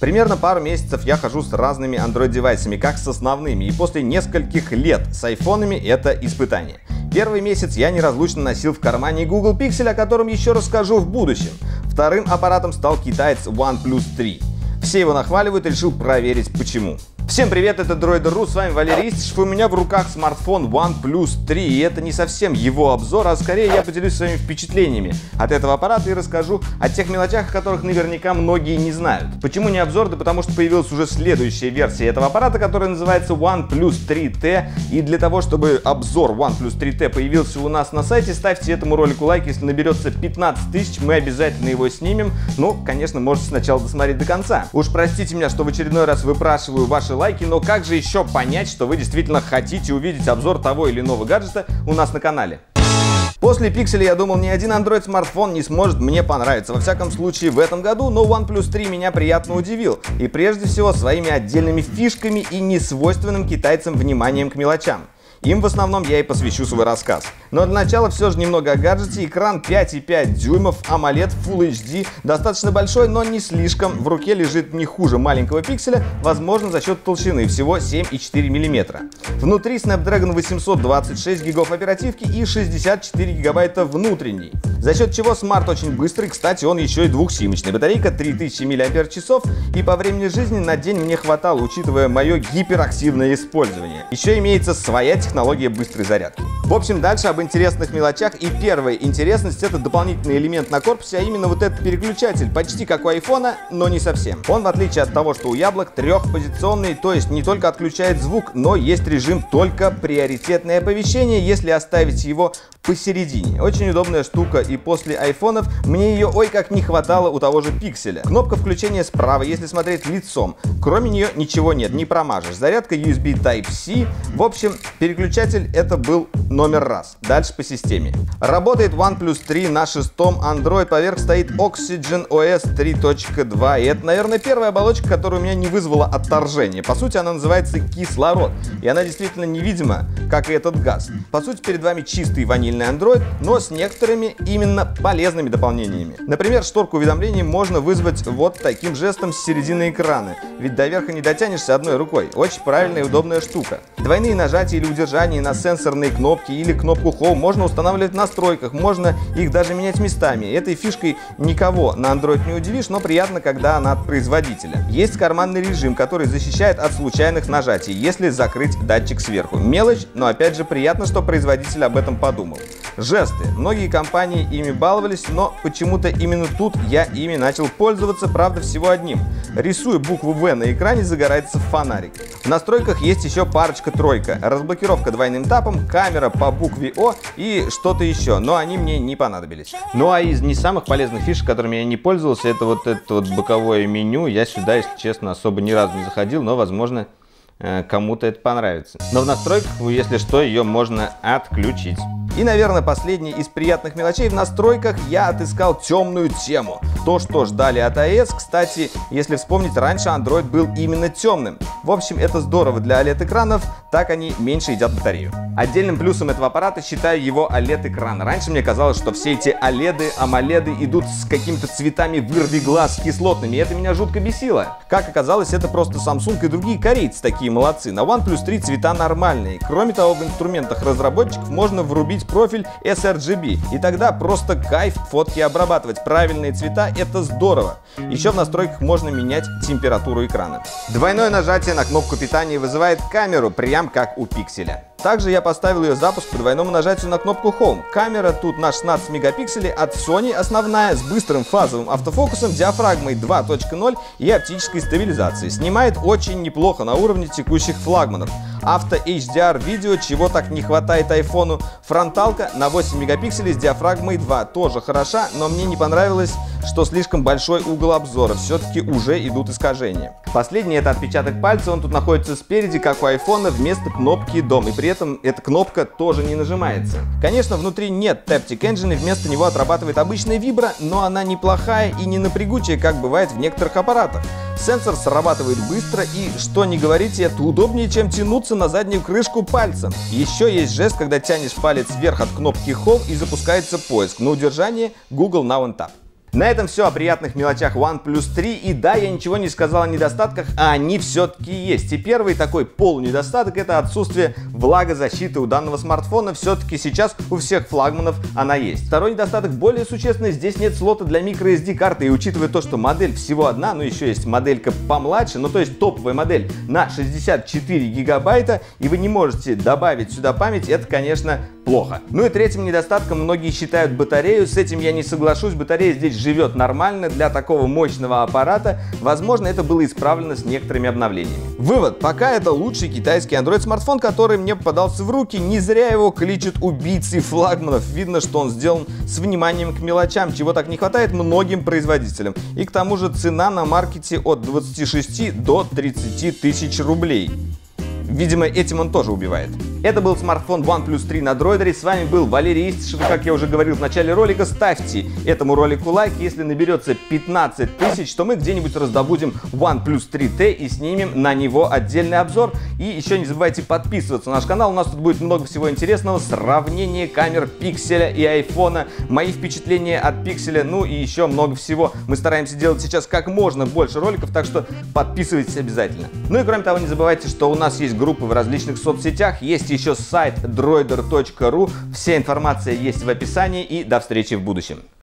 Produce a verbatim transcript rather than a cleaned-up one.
Примерно пару месяцев я хожу с разными Android-девайсами, как с основными, и после нескольких лет с айфонами это испытание. Первый месяц я неразлучно носил в кармане Google Pixel, о котором еще расскажу в будущем. Вторым аппаратом стал китаец OnePlus три. Все его нахваливают, решил проверить почему. Всем привет, это Droider.ru, с вами Валерий Истишев. У меня в руках смартфон OnePlus три, и это не совсем его обзор, а скорее я поделюсь своими впечатлениями от этого аппарата и расскажу о тех мелочах, о которых наверняка многие не знают. Почему не обзор? Да потому что появилась уже следующая версия этого аппарата, которая называется OnePlus три T, и для того, чтобы обзор OnePlus три T появился у нас на сайте, ставьте этому ролику лайк. Если наберется пятнадцать тысяч, мы обязательно его снимем, но, конечно, можете сначала досмотреть до конца. Уж простите меня, что в очередной раз выпрашиваю ваши лайки, но как же еще понять, что вы действительно хотите увидеть обзор того или иного гаджета у нас на канале? После Pixel я думал, ни один Android смартфон не сможет мне понравиться, во всяком случае в этом году, но OnePlus три меня приятно удивил, и прежде всего своими отдельными фишками и несвойственным китайцам вниманием к мелочам. Им в основном я и посвящу свой рассказ. Но для начала все же немного о гаджете. Экран пять и пять дюймов, AMOLED, Full эйч ди, достаточно большой, но не слишком. В руке лежит не хуже маленького пикселя, возможно, за счет толщины, всего семь и четыре миллиметра. Внутри Snapdragon восемьсот двадцать, шесть гигов оперативки и шестьдесят четыре гигабайта внутренней. За счет чего смарт очень быстрый, кстати, он еще и двухсимочный. Батарейка три тысячи миллиампер-часов, и по времени жизни на день мне хватало, учитывая мое гиперактивное использование. Еще имеется своя технология быстрой зарядки. В общем, дальше об интересных мелочах, и первая интересность — это дополнительный элемент на корпусе, а именно вот этот переключатель, почти как у айфона, но не совсем. Он, в отличие от того, что у яблок, трехпозиционный, то есть не только отключает звук, но есть режим только приоритетное оповещение, если оставить его посередине. Очень удобная штука, и после айфонов мне ее ой как не хватало у того же пикселя. Кнопка включения справа, если смотреть лицом, кроме нее ничего нет, не промажешь. Зарядка ю эс би тайп си, в общем, переключатель это был номер раз. Дальше по системе. Работает OnePlus три на шестом Android, поверх стоит Oxygen о эс три точка два, и это, наверное, первая оболочка, которая у меня не вызвала отторжения. По сути, она называется кислород, и она действительно невидима, как и этот газ. По сути, перед вами чистый ванильный Android, но с некоторыми именно полезными дополнениями. Например, шторку уведомлений можно вызвать вот таким жестом с середины экрана, ведь до верха не дотянешься одной рукой. Очень правильная и удобная штука. Двойные нажатия или удержания на сенсорные кнопки или кнопку Home можно устанавливать в настройках, можно их даже менять местами. Этой фишкой никого на Android не удивишь, но приятно, когда она от производителя. Есть карманный режим, который защищает от случайных нажатий, если закрыть датчик сверху. Мелочь, но опять же приятно, что производитель об этом подумал. Жесты. Многие компании ими баловались, но почему-то именно тут я ими начал пользоваться, правда всего одним. Рисую букву «В» на экране, загорается фонарик. В настройках есть еще парочка-тройка. Разблокировка двойным тапом, камера по букве «О» и что-то еще, но они мне не понадобились. Ну а из не самых полезных фишек, которыми я не пользовался, это вот это вот боковое меню. Я сюда, если честно, особо ни разу не заходил, но, возможно, кому-то это понравится. Но в настройках, если что, ее можно отключить. И, наверное, последний из приятных мелочей. В настройках я отыскал темную тему. То, что ждали от iOS. Кстати, если вспомнить, раньше Android был именно темным. В общем, это здорово для о лед-экранов, так они меньше едят батарею. Отдельным плюсом этого аппарата считаю его о лед-экран. Раньше мне казалось, что все эти о лед-ы, AMOLED-ы идут с какими-то цветами вырви глаз, кислотными, и это меня жутко бесило. Как оказалось, это просто Samsung и другие корейцы такие молодцы. На OnePlus три цвета нормальные. Кроме того, в инструментах разработчиков можно врубить профиль эс эр джи би, и тогда просто кайф фотки обрабатывать. Правильные цвета — это здорово. Еще в настройках можно менять температуру экрана. Двойное нажатие на кнопку питания вызывает камеру, прям как у пикселя. Также я поставил ее запуск по двойному нажатию на кнопку Home. Камера тут на шестнадцать мегапикселей от Sony, основная, с быстрым фазовым автофокусом, диафрагмой два точка ноль и оптической стабилизацией. Снимает очень неплохо на уровне текущих флагманов. Авто эйч ди ар видео, чего так не хватает айфону. Фронталка на восемь мегапикселей с диафрагмой два тоже хороша, но мне не понравилось, что слишком большой угол обзора, все-таки уже идут искажения. Последний — это отпечаток пальца, он тут находится спереди, как у айфона, вместо кнопки Дом, и при этом эта кнопка тоже не нажимается. Конечно, внутри нет Taptic Engine, и вместо него отрабатывает обычная вибра, но она неплохая и не напрягучая, как бывает в некоторых аппаратах. Сенсор срабатывает быстро, и, что не говорите, это удобнее, чем тянуться на заднюю крышку пальцем. Еще есть жест, когда тянешь палец вверх от кнопки Home и запускается поиск. На удержание Google Now и Tap. На этом все о приятных мелочах OnePlus три. И да, я ничего не сказал о недостатках, а они все-таки есть. И первый такой полунедостаток — это отсутствие влагозащиты у данного смартфона. Все-таки сейчас у всех флагманов она есть. Второй недостаток более существенный. Здесь нет слота для микро эс ди карты. И учитывая то, что модель всего одна, ну еще есть моделька помладше, ну то есть топовая модель на шестьдесят четыре гигабайта, и вы не можете добавить сюда память, это, конечно, плохо. Ну и третьим недостатком многие считают батарею. С этим я не соглашусь. Батарея здесь живет нормально для такого мощного аппарата. Возможно, это было исправлено с некоторыми обновлениями. Вывод: пока это лучший китайский Android смартфон, который мне попадался в руки. Не зря его кличут убийцей флагманов. Видно, что он сделан с вниманием к мелочам, чего так не хватает многим производителям. И к тому же цена на маркете от двадцати шести до тридцати тысяч рублей. Видимо, этим он тоже убивает. Это был смартфон OnePlus три на Droider. С вами был Валерий Истишев. Как я уже говорил в начале ролика, ставьте этому ролику лайк. Если наберется пятнадцать тысяч, то мы где-нибудь раздобудем OnePlus три тэ и снимем на него отдельный обзор. И еще не забывайте подписываться на наш канал. У нас тут будет много всего интересного. Сравнение камер Пикселя и айфона, мои впечатления от Пикселя, ну и еще много всего. Мы стараемся делать сейчас как можно больше роликов, так что подписывайтесь обязательно. Ну и кроме того, не забывайте, что у нас есть группы в различных соцсетях, есть еще сайт Droider точка ру. Вся информация есть в описании, и до встречи в будущем.